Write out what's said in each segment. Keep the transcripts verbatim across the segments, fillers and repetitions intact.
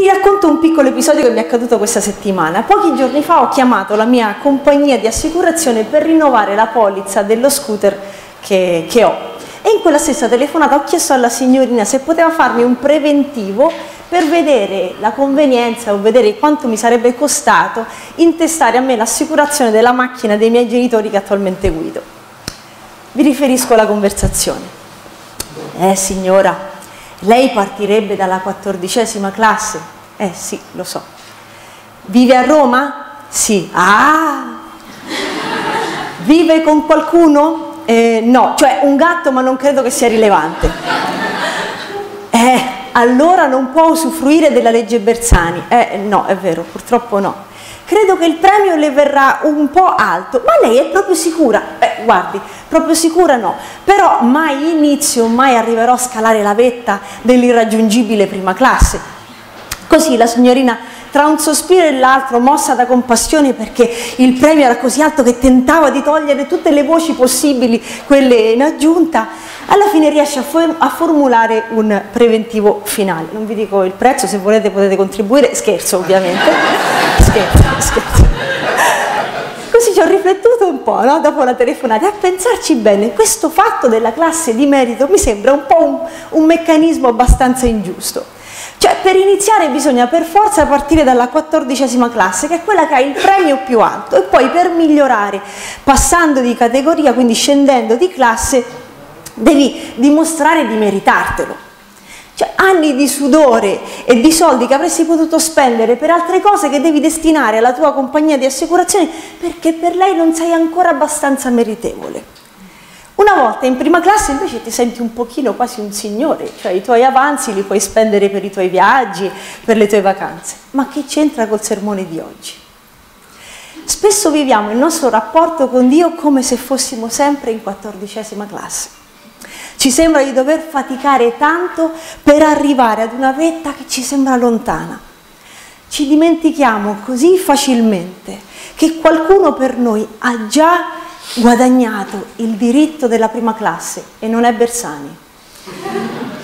Vi racconto un piccolo episodio che mi è accaduto questa settimana. Pochi giorni fa ho chiamato la mia compagnia di assicurazione per rinnovare la polizza dello scooter che, che ho. E in quella stessa telefonata ho chiesto alla signorina se poteva farmi un preventivo per vedere la convenienza o vedere quanto mi sarebbe costato intestare a me l'assicurazione della macchina dei miei genitori che attualmente guido. Vi riferisco alla conversazione. Eh signora, lei partirebbe dalla quattordicesima classe? Eh sì, lo so. Vive a Roma? Sì. Ah! Vive con qualcuno? Eh, no, cioè un gatto, ma non credo che sia rilevante. Eh, allora non può usufruire della legge Bersani. Eh, no, è vero, purtroppo no. Credo che il premio le verrà un po' alto, ma lei è proprio sicura? Eh, guardi, proprio sicura no, però mai inizio, mai arriverò a scalare la vetta dell'irraggiungibile prima classe. Così la signorina, tra un sospiro e l'altro, mossa da compassione perché il premio era così alto che tentava di togliere tutte le voci possibili, quelle in aggiunta, alla fine riesce a, for- a formulare un preventivo finale. Non vi dico il prezzo, se volete potete contribuire, scherzo ovviamente, scherzo, scherzo. Così ci ho riflettuto un po', no? Dopo la telefonata, a pensarci bene, questo fatto della classe di merito mi sembra un po' un, un meccanismo abbastanza ingiusto. Cioè, per iniziare bisogna per forza partire dalla quattordicesima classe, che è quella che ha il premio più alto, e poi per migliorare, passando di categoria, quindi scendendo di classe, devi dimostrare di meritartelo. Cioè, anni di sudore e di soldi che avresti potuto spendere per altre cose che devi destinare alla tua compagnia di assicurazione, perché per lei non sei ancora abbastanza meritevole. Una volta in prima classe invece ti senti un pochino quasi un signore, cioè i tuoi avanzi li puoi spendere per i tuoi viaggi, per le tue vacanze. Ma che c'entra col sermone di oggi? Spesso viviamo il nostro rapporto con Dio come se fossimo sempre in quattordicesima classe. Ci sembra di dover faticare tanto per arrivare ad una vetta che ci sembra lontana. Ci dimentichiamo così facilmente che qualcuno per noi ha già guadagnato il diritto della prima classe e non è Bersani,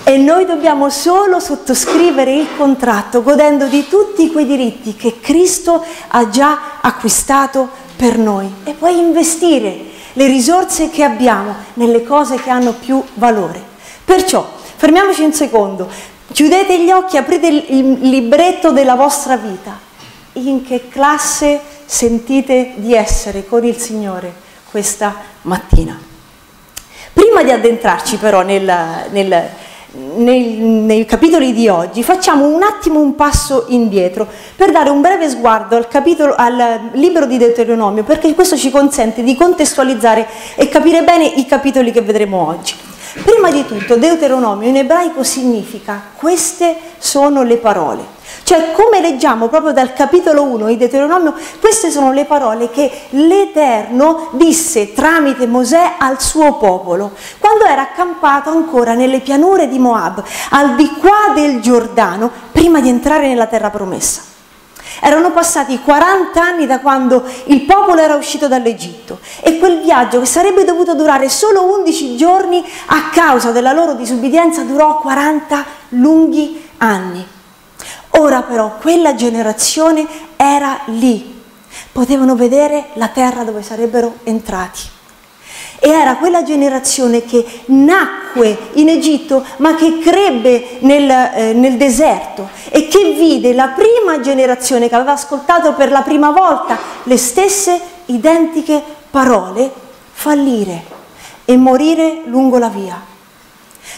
e noi dobbiamo solo sottoscrivere il contratto godendo di tutti quei diritti che Cristo ha già acquistato per noi, e poi investire le risorse che abbiamo nelle cose che hanno più valore. Perciò fermiamoci un secondo, chiudete gli occhi, aprite il libretto della vostra vita. In che classe sentite di essere con il Signore questa mattina? Prima di addentrarci però nel, nel, nel, nei capitoli di oggi, facciamo un attimo un passo indietro per dare un breve sguardo al, capitolo, al libro di Deuteronomio, perché questo ci consente di contestualizzare e capire bene i capitoli che vedremo oggi. Prima di tutto, Deuteronomio in ebraico significa "queste sono le parole". Cioè, come leggiamo proprio dal capitolo uno di Deuteronomio, queste sono le parole che l'Eterno disse tramite Mosè al suo popolo, quando era accampato ancora nelle pianure di Moab, al di qua del Giordano, prima di entrare nella terra promessa. Erano passati quaranta anni da quando il popolo era uscito dall'Egitto, e quel viaggio, che sarebbe dovuto durare solo undici giorni, a causa della loro disubbidienza durò quaranta lunghi anni. Ora però quella generazione era lì, potevano vedere la terra dove sarebbero entrati, e era quella generazione che nacque in Egitto ma che crebbe nel, eh, nel deserto, e che vide la prima generazione che aveva ascoltato per la prima volta le stesse identiche parole fallire e morire lungo la via.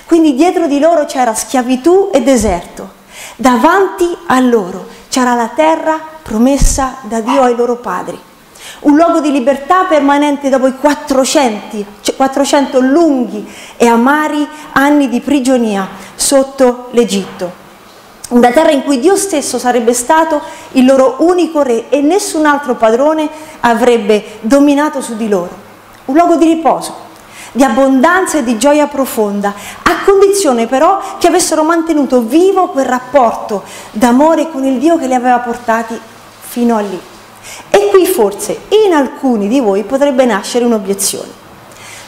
Quindi dietro di loro c'era schiavitù e deserto. Davanti a loro c'era la terra promessa da Dio ai loro padri, un luogo di libertà permanente dopo i quattrocento, quattrocento lunghi e amari anni di prigionia sotto l'Egitto, una terra in cui Dio stesso sarebbe stato il loro unico re e nessun altro padrone avrebbe dominato su di loro, un luogo di riposo, di abbondanza e di gioia profonda, a condizione però che avessero mantenuto vivo quel rapporto d'amore con il Dio che li aveva portati fino a lì. E qui forse in alcuni di voi potrebbe nascere un'obiezione,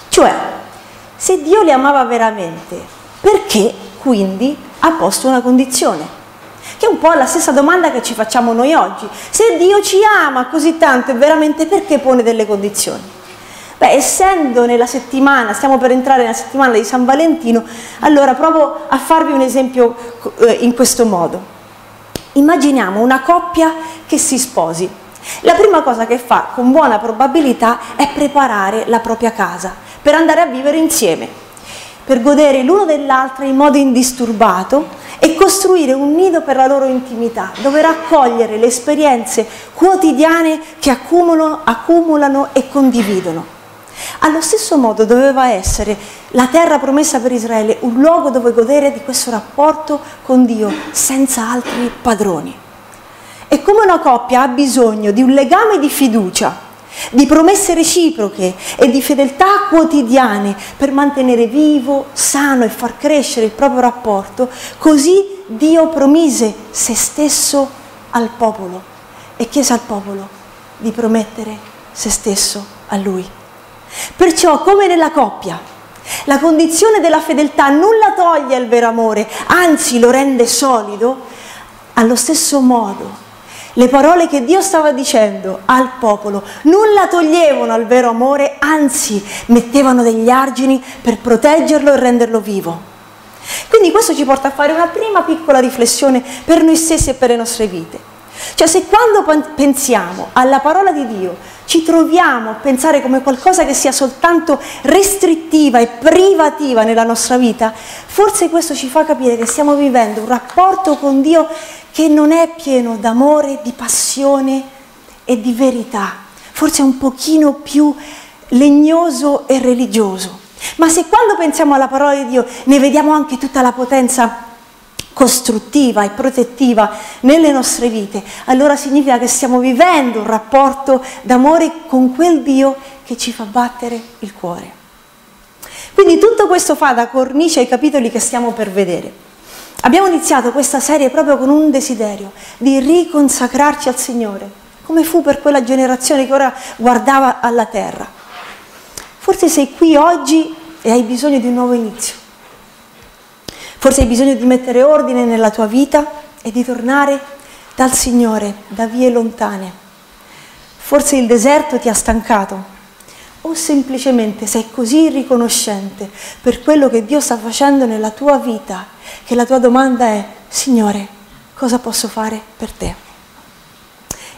cioè, se Dio li amava veramente, perché quindi ha posto una condizione? Che è un po' la stessa domanda che ci facciamo noi oggi. Se Dio ci ama così tanto, veramente perché pone delle condizioni? Beh, essendo nella settimana, stiamo per entrare nella settimana di San Valentino, allora provo a farvi un esempio eh, in questo modo. Immaginiamo una coppia che si sposi. La prima cosa che fa, con buona probabilità, è preparare la propria casa per andare a vivere insieme, per godere l'uno dell'altro in modo indisturbato e costruire un nido per la loro intimità, dove raccogliere le esperienze quotidiane che accumulano, accumulano e condividono. Allo stesso modo doveva essere la terra promessa per Israele un luogo dove godere di questo rapporto con Dio senza altri padroni. E come una coppia ha bisogno di un legame di fiducia, di promesse reciproche e di fedeltà quotidiane per mantenere vivo, sano e far crescere il proprio rapporto, così Dio promise se stesso al popolo e chiese al popolo di promettere se stesso a Lui. Perciò, come nella coppia, la condizione della fedeltà nulla toglie al vero amore, anzi lo rende solido, allo stesso modo le parole che Dio stava dicendo al popolo nulla toglievano al vero amore, anzi mettevano degli argini per proteggerlo e renderlo vivo. Quindi questo ci porta a fare una prima piccola riflessione per noi stessi e per le nostre vite. Cioè, se quando pensiamo alla parola di Dio ci troviamo a pensare come qualcosa che sia soltanto restrittiva e privativa nella nostra vita, forse questo ci fa capire che stiamo vivendo un rapporto con Dio che non è pieno d'amore, di passione e di verità, forse è un pochino più legnoso e religioso. Ma se quando pensiamo alla parola di Dio ne vediamo anche tutta la potenza costruttiva e protettiva nelle nostre vite, allora significa che stiamo vivendo un rapporto d'amore con quel Dio che ci fa battere il cuore. Quindi tutto questo fa da cornice ai capitoli che stiamo per vedere. Abbiamo iniziato questa serie proprio con un desiderio di riconsacrarci al Signore, come fu per quella generazione che ora guardava alla terra. Forse sei qui oggi e hai bisogno di un nuovo inizio. Forse hai bisogno di mettere ordine nella tua vita e di tornare dal Signore, da vie lontane. Forse il deserto ti ha stancato, o semplicemente sei così riconoscente per quello che Dio sta facendo nella tua vita, che la tua domanda è: Signore, cosa posso fare per te?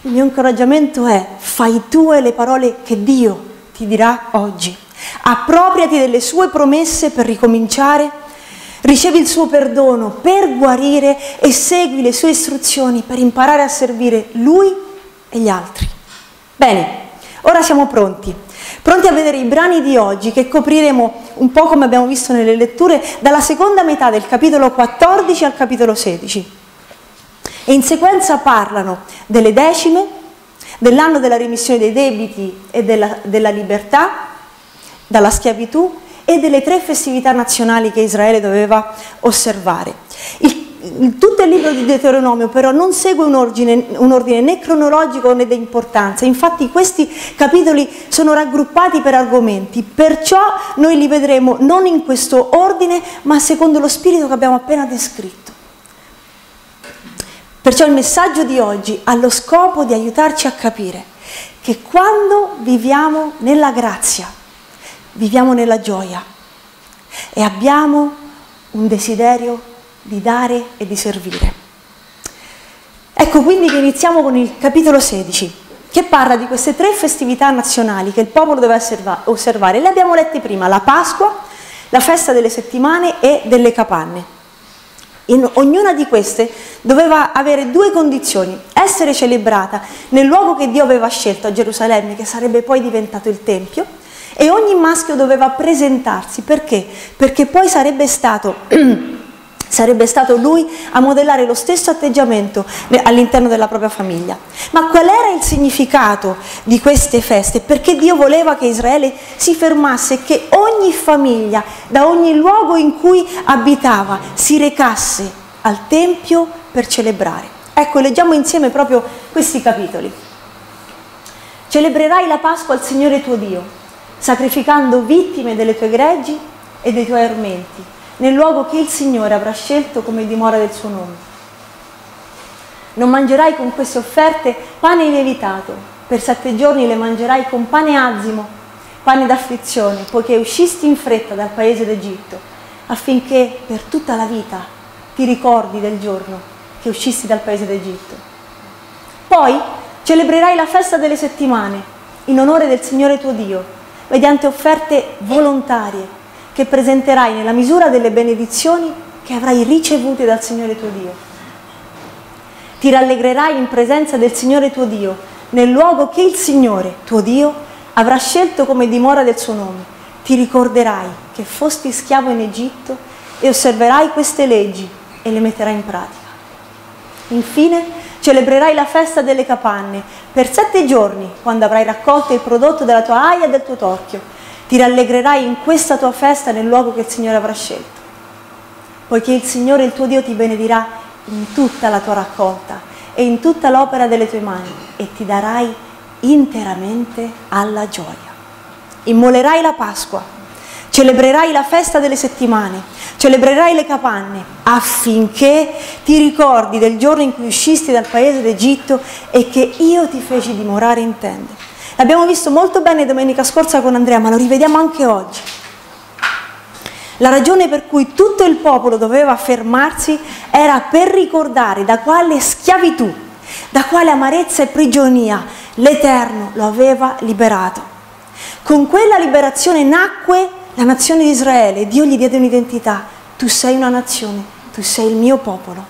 Il mio incoraggiamento è: fai tue le parole che Dio ti dirà oggi, appropriati delle sue promesse per ricominciare, ricevi il suo perdono per guarire e segui le sue istruzioni per imparare a servire Lui e gli altri. Bene, ora siamo pronti. Pronti a vedere i brani di oggi, che copriremo un po', come abbiamo visto nelle letture, dalla seconda metà del capitolo quattordici al capitolo sedici. E in sequenza parlano delle decime, dell'anno della remissione dei debiti e della, della libertà dalla schiavitù e delle tre festività nazionali che Israele doveva osservare. Il Tutto il libro di Deuteronomio però non segue un ordine, un ordine né cronologico né di importanza, infatti questi capitoli sono raggruppati per argomenti, perciò noi li vedremo non in questo ordine ma secondo lo spirito che abbiamo appena descritto. Perciò il messaggio di oggi ha lo scopo di aiutarci a capire che quando viviamo nella grazia, viviamo nella gioia e abbiamo un desiderio di dare e di servire. Ecco quindi che iniziamo con il capitolo sedici, che parla di queste tre festività nazionali che il popolo doveva osservare. Le abbiamo lette prima: la Pasqua, la festa delle settimane e delle capanne. In ognuna di queste doveva avere due condizioni: essere celebrata nel luogo che Dio aveva scelto a Gerusalemme, che sarebbe poi diventato il Tempio, e ogni maschio doveva presentarsi. Perché? Perché poi sarebbe stato Sarebbe stato lui a modellare lo stesso atteggiamento all'interno della propria famiglia. Ma qual era il significato di queste feste? Perché Dio voleva che Israele si fermasse e che ogni famiglia, da ogni luogo in cui abitava, si recasse al Tempio per celebrare. Ecco, leggiamo insieme proprio questi capitoli. Celebrerai la Pasqua al Signore tuo Dio, sacrificando vittime delle tue greggi e dei tuoi armenti, nel luogo che il Signore avrà scelto come dimora del suo nome. Non mangerai con queste offerte pane lievitato, per sette giorni le mangerai con pane azimo, pane d'afflizione, poiché uscisti in fretta dal paese d'Egitto, affinché per tutta la vita ti ricordi del giorno che uscisti dal paese d'Egitto. Poi celebrerai la festa delle settimane, in onore del Signore tuo Dio, mediante offerte volontarie, che presenterai nella misura delle benedizioni che avrai ricevute dal Signore tuo Dio. Ti rallegrerai in presenza del Signore tuo Dio, nel luogo che il Signore tuo Dio avrà scelto come dimora del suo nome. Ti ricorderai che fosti schiavo in Egitto e osserverai queste leggi e le metterai in pratica. Infine, celebrerai la festa delle capanne per sette giorni, quando avrai raccolto il prodotto della tua aia e del tuo torchio. Ti rallegrerai in questa tua festa nel luogo che il Signore avrà scelto, poiché il Signore il tuo Dio ti benedirà in tutta la tua raccolta e in tutta l'opera delle tue mani, e ti darai interamente alla gioia. Immolerai la Pasqua, celebrerai la festa delle settimane, celebrerai le capanne, affinché ti ricordi del giorno in cui uscisti dal paese d'Egitto e che io ti feci dimorare in tende. L'abbiamo visto molto bene domenica scorsa con Andrea, ma lo rivediamo anche oggi. La ragione per cui tutto il popolo doveva fermarsi era per ricordare da quale schiavitù, da quale amarezza e prigionia l'Eterno lo aveva liberato. Con quella liberazione nacque la nazione di Israele. Dio gli diede un'identità: tu sei una nazione, tu sei il mio popolo.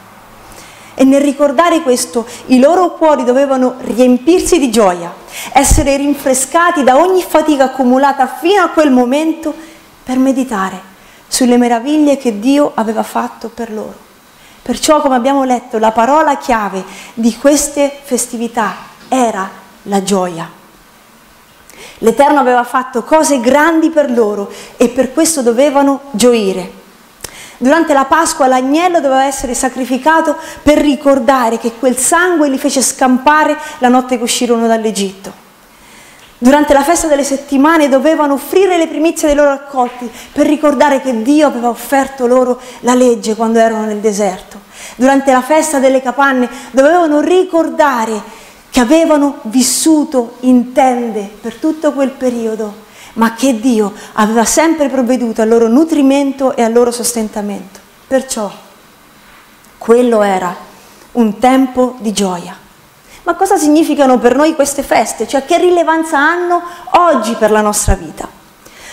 E nel ricordare questo, i loro cuori dovevano riempirsi di gioia, essere rinfrescati da ogni fatica accumulata fino a quel momento per meditare sulle meraviglie che Dio aveva fatto per loro. Perciò, come abbiamo letto, la parola chiave di queste festività era la gioia. L'Eterno aveva fatto cose grandi per loro e per questo dovevano gioire. Durante la Pasqua l'agnello doveva essere sacrificato per ricordare che quel sangue li fece scampare la notte che uscirono dall'Egitto. Durante la festa delle settimane dovevano offrire le primizie dei loro raccolti per ricordare che Dio aveva offerto loro la legge quando erano nel deserto. Durante la festa delle capanne dovevano ricordare che avevano vissuto in tende per tutto quel periodo, ma che Dio aveva sempre provveduto al loro nutrimento e al loro sostentamento. Perciò quello era un tempo di gioia. Ma cosa significano per noi queste feste? Cioè, che rilevanza hanno oggi per la nostra vita?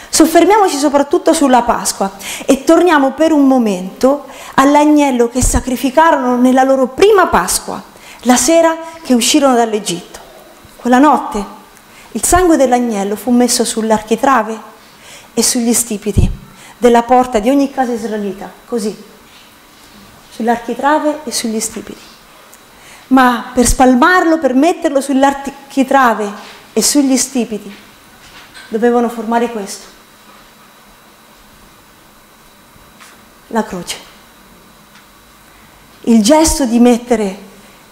Soffermiamoci soprattutto sulla Pasqua e torniamo per un momento all'agnello che sacrificarono nella loro prima Pasqua, la sera che uscirono dall'Egitto. Quella notte il sangue dell'agnello fu messo sull'architrave e sugli stipiti della porta di ogni casa israelita, così, sull'architrave e sugli stipiti. Ma per spalmarlo, per metterlo sull'architrave e sugli stipiti, dovevano formare questo: la croce. Il gesto di mettere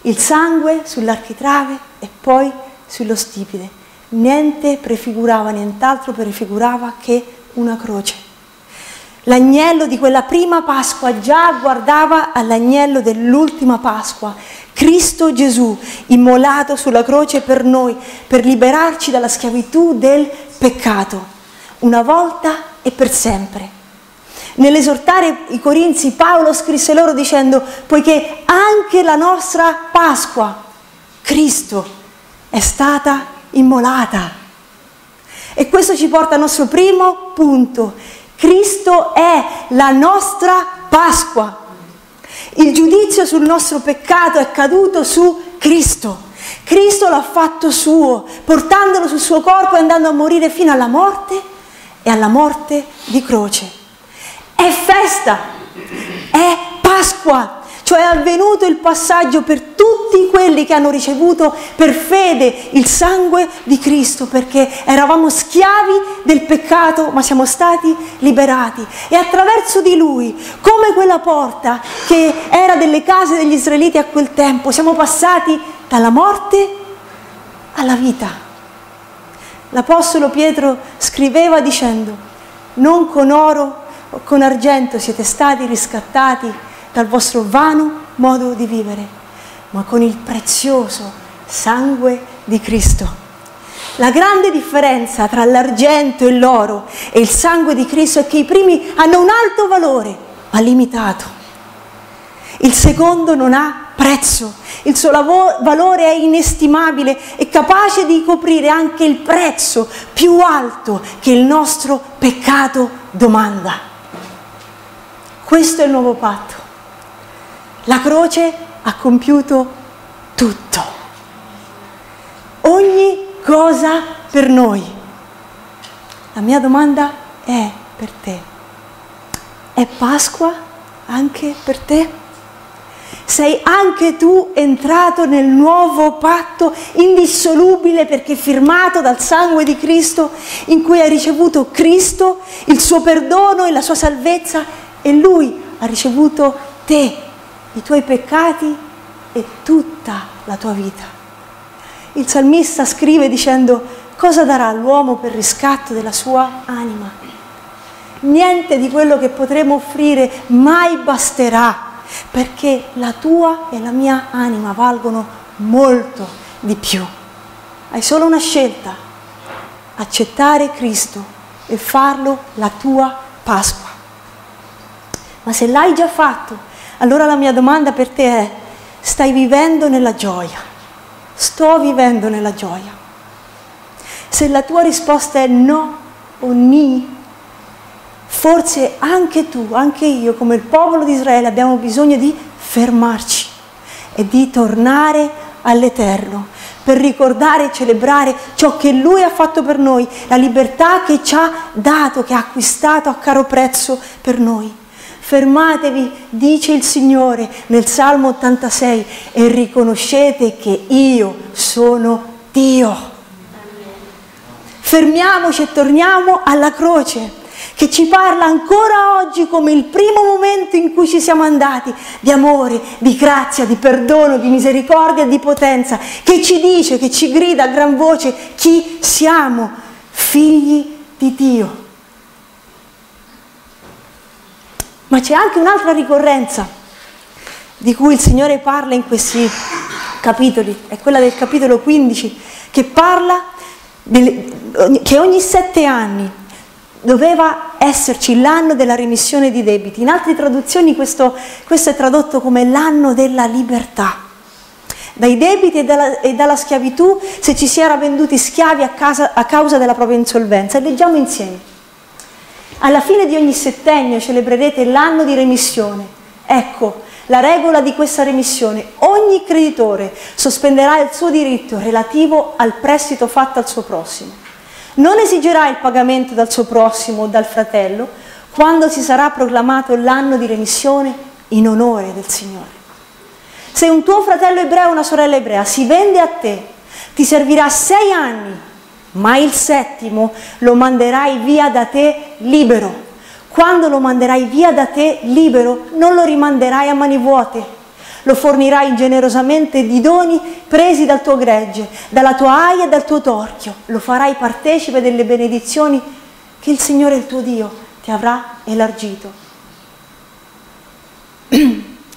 il sangue sull'architrave e poi sullo stipite. Niente prefigurava, nient'altro prefigurava che una croce. L'agnello di quella prima Pasqua già guardava all'agnello dell'ultima Pasqua, Cristo Gesù, immolato sulla croce per noi, per liberarci dalla schiavitù del peccato, una volta e per sempre. Nell'esortare i Corinzi, Paolo scrisse loro dicendo: poiché anche la nostra Pasqua, Cristo, è stata immolata. E questo ci porta al nostro primo punto: Cristo è la nostra Pasqua. Il giudizio sul nostro peccato è caduto su Cristo. Cristo l'ha fatto suo, portandolo sul suo corpo e andando a morire fino alla morte e alla morte di croce. È festa, è Pasqua, cioè è avvenuto il passaggio per tutti quelli che hanno ricevuto per fede il sangue di Cristo, perché eravamo schiavi del peccato ma siamo stati liberati, e attraverso di Lui, come quella porta che era delle case degli israeliti a quel tempo, siamo passati dalla morte alla vita. L'apostolo Pietro scriveva dicendo: non con oro o con argento siete stati riscattati dal vostro vano modo di vivere, ma con il prezioso sangue di Cristo. La grande differenza tra l'argento e l'oro e il sangue di Cristo è che i primi hanno un alto valore, ma limitato. Il secondo non ha prezzo, il suo valore è inestimabile e capace di coprire anche il prezzo più alto che il nostro peccato domanda. Questo è il nuovo patto. La croce ha compiuto tutto, ogni cosa per noi. La mia domanda è per te: è Pasqua anche per te? Sei anche tu entrato nel nuovo patto indissolubile perché firmato dal sangue di Cristo, in cui hai ricevuto Cristo, il suo perdono e la sua salvezza, e Lui ha ricevuto te, i tuoi peccati e tutta la tua vita. Il salmista scrive dicendo: cosa darà l'uomo per riscatto della sua anima? Niente di quello che potremo offrire mai basterà, perché la tua e la mia anima valgono molto di più. Hai solo una scelta: accettare Cristo e farlo la tua Pasqua. Ma se l'hai già fatto, allora la mia domanda per te è: stai vivendo nella gioia? Sto vivendo nella gioia? Se la tua risposta è no o ni, forse anche tu, anche io, come il popolo di Israele, abbiamo bisogno di fermarci e di tornare all'Eterno per ricordare e celebrare ciò che Lui ha fatto per noi, la libertà che ci ha dato, che ha acquistato a caro prezzo per noi. Fermatevi, dice il Signore nel Salmo ottantasei, e riconoscete che io sono Dio. Fermiamoci e torniamo alla croce, che ci parla ancora oggi come il primo momento in cui ci siamo andati, di amore, di grazia, di perdono, di misericordia, di potenza, che ci dice, che ci grida a gran voce chi siamo: figli di Dio. Ma c'è anche un'altra ricorrenza di cui il Signore parla in questi capitoli, è quella del capitolo quindici, che parla del, che ogni sette anni doveva esserci l'anno della remissione di debiti. In altre traduzioni questo, questo è tradotto come l'anno della libertà dai debiti e dalla, e dalla schiavitù, se ci si era venduti schiavi a, casa, a causa della propria insolvenza. E leggiamo insieme: alla fine di ogni settennio celebrerete l'anno di remissione. Ecco la regola di questa remissione: ogni creditore sospenderà il suo diritto relativo al prestito fatto al suo prossimo. Non esigerà il pagamento dal suo prossimo o dal fratello quando si sarà proclamato l'anno di remissione in onore del Signore. Se un tuo fratello ebreo o una sorella ebrea si vende a te, ti servirà sei anni, ma il settimo lo manderai via da te libero. Quando lo manderai via da te libero, non lo rimanderai a mani vuote. Lo fornirai generosamente di doni presi dal tuo gregge, dalla tua aia e dal tuo torchio. Lo farai partecipe delle benedizioni che il Signore il tuo Dio ti avrà elargito.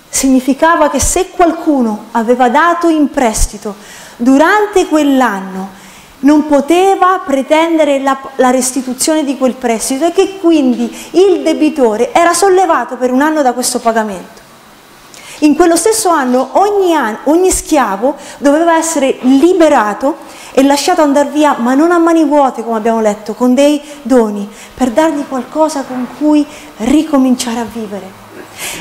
Significava che se qualcuno aveva dato in prestito durante quell'anno, non poteva pretendere la, la restituzione di quel prestito, e che quindi il debitore era sollevato per un anno da questo pagamento. In quello stesso anno ogni, anno ogni schiavo doveva essere liberato e lasciato andare via, ma non a mani vuote, come abbiamo letto, con dei doni, per dargli qualcosa con cui ricominciare a vivere.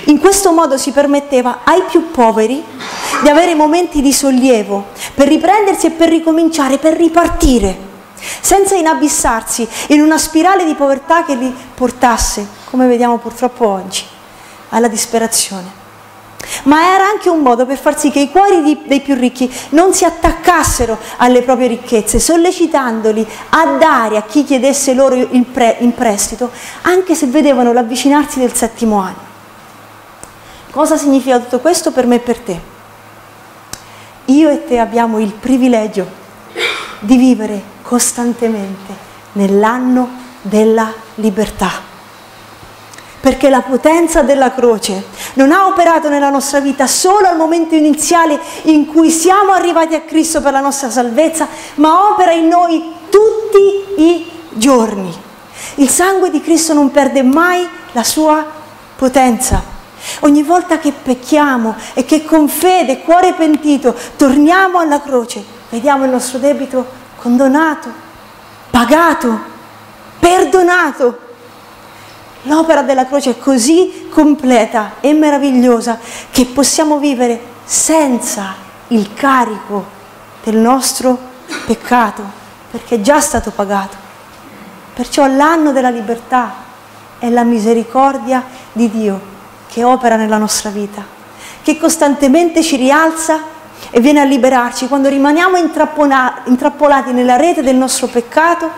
In questo modo si permetteva ai più poveri di avere momenti di sollievo, per riprendersi e per ricominciare, per ripartire, senza inabissarsi in una spirale di povertà che li portasse, come vediamo purtroppo oggi, alla disperazione. Ma era anche un modo per far sì che i cuori di, dei più ricchi non si attaccassero alle proprie ricchezze, sollecitandoli a dare a chi chiedesse loro in, pre, in prestito, anche se vedevano l'avvicinarsi del settimo anno. Cosa significa tutto questo per me e per te? Io e te abbiamo il privilegio di vivere costantemente nell'anno della libertà, perché la potenza della croce non ha operato nella nostra vita solo al momento iniziale in cui siamo arrivati a Cristo per la nostra salvezza, ma opera in noi tutti i giorni. Il sangue di Cristo non perde mai la sua potenza. Ogni volta che pecchiamo e che con fede, cuore pentito, torniamo alla croce, vediamo il nostro debito condonato, pagato, perdonato. L'opera della croce è così completa e meravigliosa che possiamo vivere senza il carico del nostro peccato, perché è già stato pagato. Perciò l'anno della libertà è la misericordia di Dio che opera nella nostra vita, che costantemente ci rialza e viene a liberarci quando rimaniamo intrappolati nella rete del nostro peccato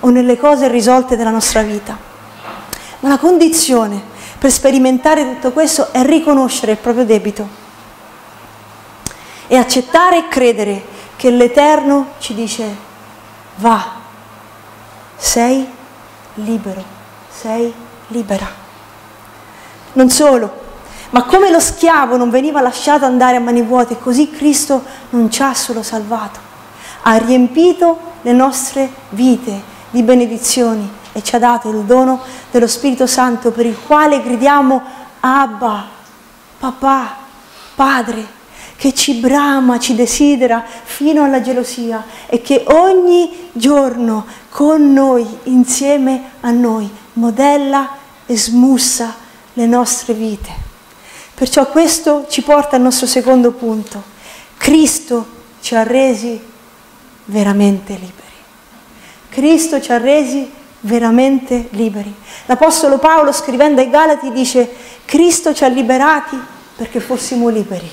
o nelle cose irrisolte della nostra vita. Ma la condizione per sperimentare tutto questo è riconoscere il proprio debito e accettare e credere che l'Eterno ci dice: va, sei libero, sei libera. Non solo, ma come lo schiavo non veniva lasciato andare a mani vuote, così Cristo non ci ha solo salvato, ha riempito le nostre vite di benedizioni e ci ha dato il dono dello Spirito Santo, per il quale gridiamo Abba, Papà, Padre, che ci brama, ci desidera fino alla gelosia e che ogni giorno con noi, insieme a noi, modella e smussa le nostre vite. Perciò questo ci porta al nostro secondo punto. Cristo ci ha resi veramente liberi. Cristo ci ha resi veramente liberi. L'Apostolo Paolo, scrivendo ai Galati, dice: Cristo ci ha liberati perché fossimo liberi.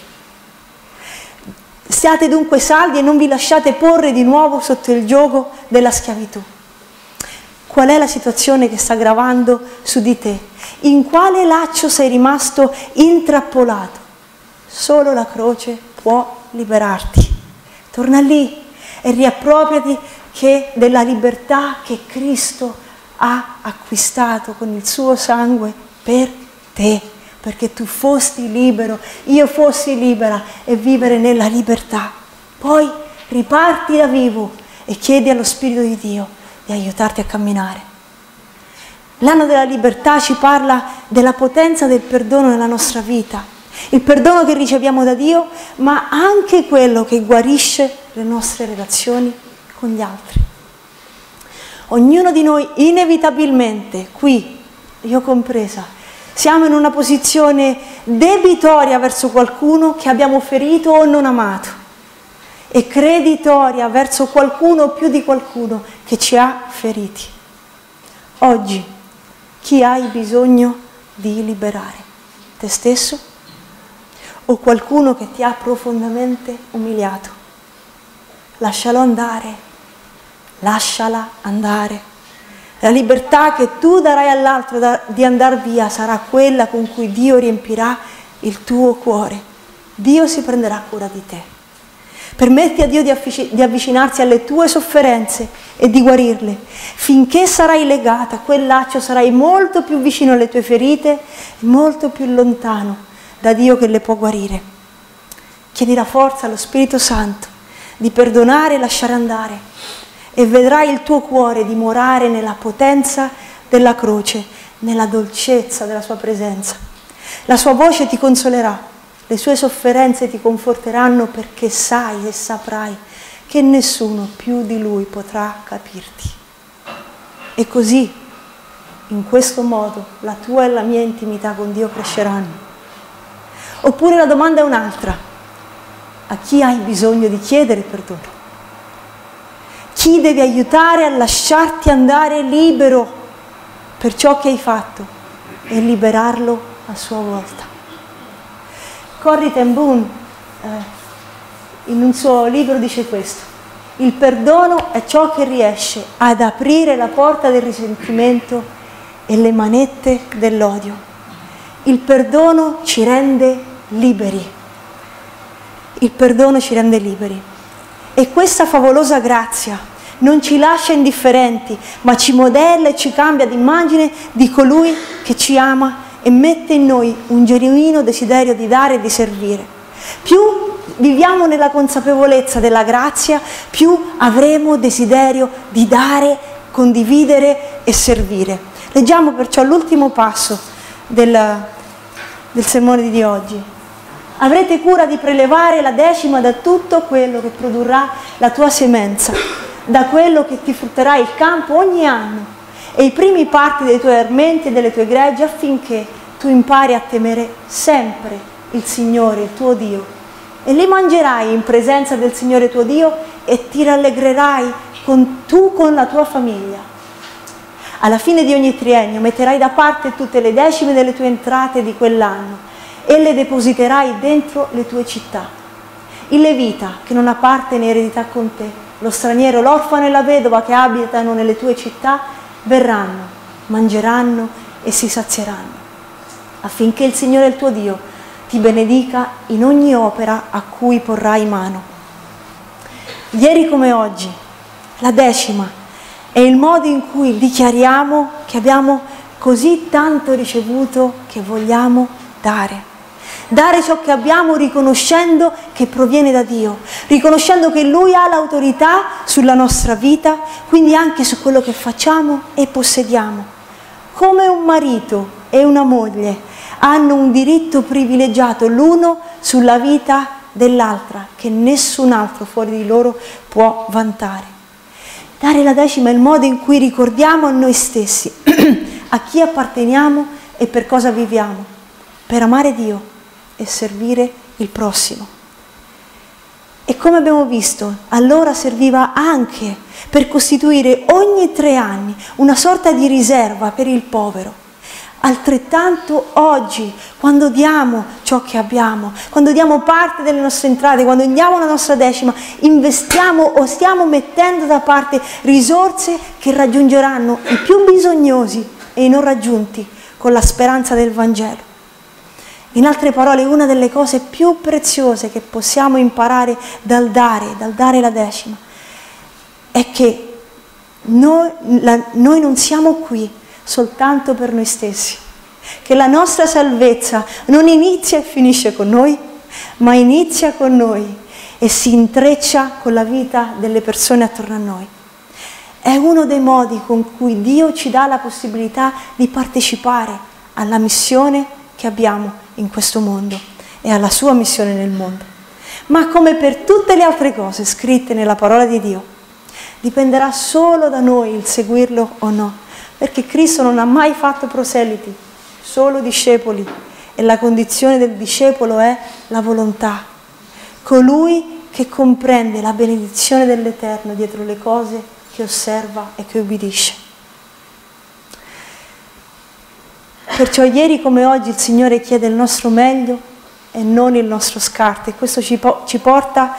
Siate dunque saldi e non vi lasciate porre di nuovo sotto il giogo della schiavitù. Qual è la situazione che sta gravando su di te? In quale laccio sei rimasto intrappolato? Solo la croce può liberarti. Torna lì e riappropriati che della libertà che Cristo ha acquistato con il suo sangue per te, perché tu fosti libero, io fossi libera, e vivere nella libertà. Poi riparti da vivo e chiedi allo Spirito di Dio di aiutarti a camminare. L'anno della libertà ci parla della potenza del perdono nella nostra vita, il perdono che riceviamo da Dio, ma anche quello che guarisce le nostre relazioni con gli altri. Ognuno di noi inevitabilmente, qui, io compresa, siamo in una posizione debitoria verso qualcuno che abbiamo ferito o non amato, e creditoria verso qualcuno o più di qualcuno che ci ha feriti. Oggi, chi hai bisogno di liberare? Te stesso? O qualcuno che ti ha profondamente umiliato? Lascialo andare, lasciala andare. La libertà che tu darai all'altro di andar via sarà quella con cui Dio riempirà il tuo cuore. Dio si prenderà cura di te. Permetti a Dio di avvicinarsi alle tue sofferenze e di guarirle. Finché sarai legata a quel laccio, sarai molto più vicino alle tue ferite e molto più lontano da Dio che le può guarire. Chiedi la forza allo Spirito Santo di perdonare e lasciare andare, e vedrai il tuo cuore dimorare nella potenza della croce, nella dolcezza della sua presenza. La sua voce ti consolerà. Le sue sofferenze ti conforteranno, perché sai e saprai che nessuno più di Lui potrà capirti. E così, in questo modo, la tua e la mia intimità con Dio cresceranno. Oppure la domanda è un'altra. A chi hai bisogno di chiedere perdono? Chi devi aiutare a lasciarti andare libero per ciò che hai fatto e liberarlo a sua volta? Corrie Ten Boom, eh, in un suo libro, dice questo: il perdono è ciò che riesce ad aprire la porta del risentimento e le manette dell'odio. Il perdono ci rende liberi. Il perdono ci rende liberi. E questa favolosa grazia non ci lascia indifferenti, ma ci modella e ci cambia d'immagine di colui che ci ama e mette in noi un genuino desiderio di dare e di servire. Più viviamo nella consapevolezza della grazia, più avremo desiderio di dare, condividere e servire. Leggiamo perciò l'ultimo passo del, del sermone di oggi. Avrete cura di prelevare la decima da tutto quello che produrrà la tua semenza, da quello che ti frutterà il campo ogni anno, e i primi parti dei tuoi armenti e delle tue greggi, affinché tu impari a temere sempre il Signore, il tuo Dio. E li mangerai in presenza del Signore tuo Dio e ti rallegrerai con, tu con la tua famiglia. Alla fine di ogni triennio metterai da parte tutte le decime delle tue entrate di quell'anno e le depositerai dentro le tue città. Il Levita, che non ha parte né eredità con te, lo straniero, l'orfano e la vedova che abitano nelle tue città, verranno, mangeranno e si sazieranno, affinché il Signore il tuo Dio ti benedica in ogni opera a cui porrai mano. Ieri come oggi, la decima è il modo in cui dichiariamo che abbiamo così tanto ricevuto che vogliamo dare. Dare ciò che abbiamo riconoscendo che proviene da Dio, riconoscendo che Lui ha l'autorità sulla nostra vita, quindi anche su quello che facciamo e possediamo. Come un marito e una moglie hanno un diritto privilegiato l'uno sulla vita dell'altra, che nessun altro fuori di loro può vantare. Dare la decima è il modo in cui ricordiamo a noi stessi, a chi apparteniamo e per cosa viviamo, per amare Dio e servire il prossimo. E come abbiamo visto, allora serviva anche per costituire ogni tre anni una sorta di riserva per il povero. Altrettanto oggi, quando diamo ciò che abbiamo, quando diamo parte delle nostre entrate, quando diamo la nostra decima, investiamo o stiamo mettendo da parte risorse che raggiungeranno i più bisognosi e i non raggiunti con la speranza del Vangelo. In altre parole, una delle cose più preziose che possiamo imparare dal dare, dal dare la decima, è che noi, la, noi non siamo qui soltanto per noi stessi, che la nostra salvezza non inizia e finisce con noi, ma inizia con noi e si intreccia con la vita delle persone attorno a noi. È uno dei modi con cui Dio ci dà la possibilità di partecipare alla missione che abbiamo in questo mondo e alla sua missione nel mondo. Ma come per tutte le altre cose scritte nella parola di Dio, dipenderà solo da noi il seguirlo o no, perché Cristo non ha mai fatto proseliti, solo discepoli, e la condizione del discepolo è la volontà. Colui che comprende la benedizione dell'Eterno dietro le cose che osserva e che ubbidisce. Perciò ieri come oggi il Signore chiede il nostro meglio e non il nostro scarto, e questo ci, po- ci porta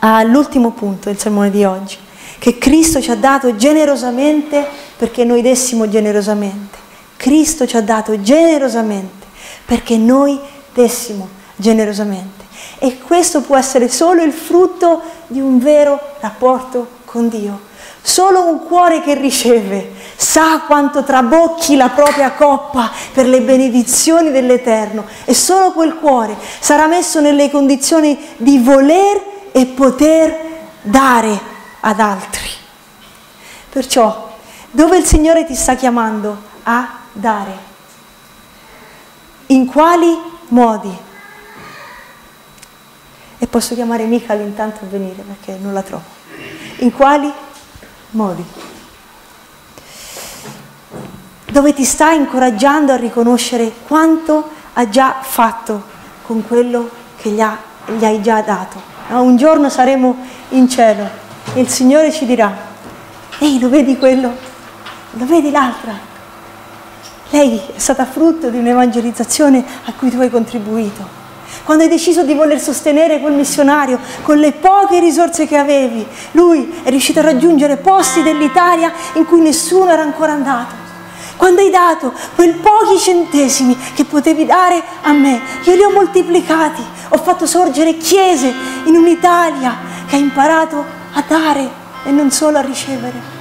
all'ultimo punto del sermone di oggi, che Cristo ci ha dato generosamente perché noi dessimo generosamente. Cristo ci ha dato generosamente perché noi dessimo generosamente, e questo può essere solo il frutto di un vero rapporto con Dio. Solo un cuore che riceve sa quanto trabocchi la propria coppa per le benedizioni dell'Eterno, e solo quel cuore sarà messo nelle condizioni di voler e poter dare ad altri. Perciò, dove il Signore ti sta chiamando a dare? In quali modi? E posso chiamare Michael intanto a venire perché non la trovo. In quali modi? Dove ti sta incoraggiando a riconoscere quanto ha già fatto con quello che gli, ha, gli hai già dato. No, un giorno saremo in cielo e il Signore ci dirà: ehi, lo vedi quello? Lo vedi l'altra? Lei è stata frutto di un'evangelizzazione a cui tu hai contribuito. Quando hai deciso di voler sostenere quel missionario con le poche risorse che avevi, lui è riuscito a raggiungere posti dell'Italia in cui nessuno era ancora andato. Quando hai dato quei pochi centesimi che potevi dare a me, io li ho moltiplicati, ho fatto sorgere chiese in un'Italia che ha imparato a dare e non solo a ricevere.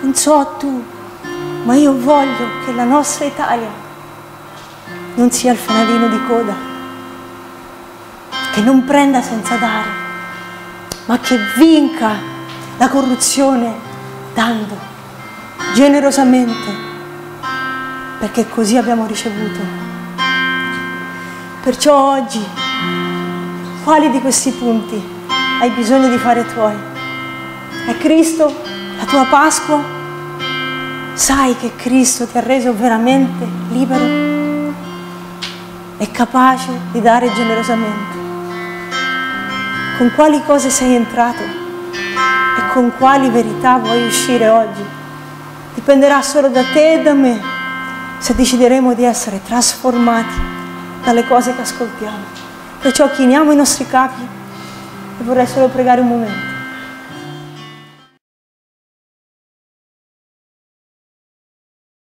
Non so tu, Ma io voglio che la nostra Italia non sia il fanalino di coda, che non prenda senza dare, ma che vinca la corruzione dando generosamente, perché così abbiamo ricevuto. Perciò oggi, quali di questi punti hai bisogno di fare tuoi? È Cristo la tua Pasqua? Sai che Cristo ti ha reso veramente libero e capace di dare generosamente? Con quali cose sei entrato e con quali verità vuoi uscire oggi? Dipenderà solo da te e da me se decideremo di essere trasformati dalle cose che ascoltiamo. Perciò chiniamo i nostri capi e vorrei solo pregare un momento.